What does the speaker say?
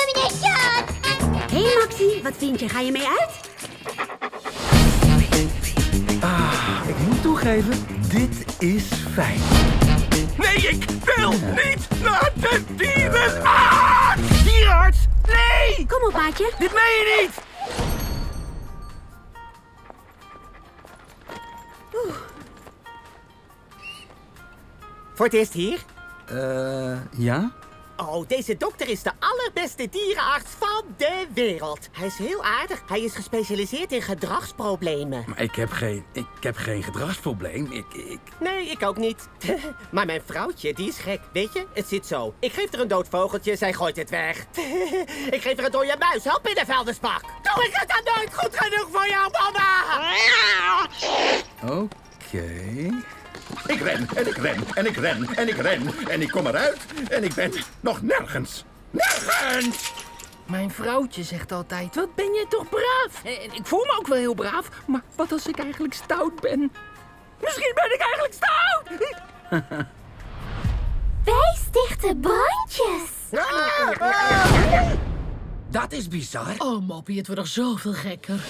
Illumination! Hé hey Maxi, wat vind je? Ga je mee uit? Ah, ik moet toegeven, dit is fijn. Nee, ik wil niet naar de dierenarts! Dierenarts? Nee! Kom op, maatje. Dit meen je niet! Oeh. Voor het eerst hier? Ja? Oh, deze dokter is de allerbeste dierenarts van de wereld. Hij is heel aardig. Hij is gespecialiseerd in gedragsproblemen. Maar ik heb geen gedragsprobleem. Nee, ik ook niet. Maar mijn vrouwtje, die is gek. Weet je, het zit zo. Ik geef er een dood vogeltje, zij gooit het weg. Ik geef er een dode muis, help in de vuilnisbak. Doe ik het dan nooit goed genoeg voor jou, mama? Oké. Ik ren, en ik ren, en ik ren, en ik ren, en ik kom eruit, en ik ben nog nergens. Nergens! Mijn vrouwtje zegt altijd, wat ben je toch braaf? En ik voel me ook wel heel braaf, maar wat als ik eigenlijk stout ben? Misschien ben ik eigenlijk stout! Wij stichten bandjes. Dat is bizar. Oh, Moppie, het wordt nog zoveel gekker.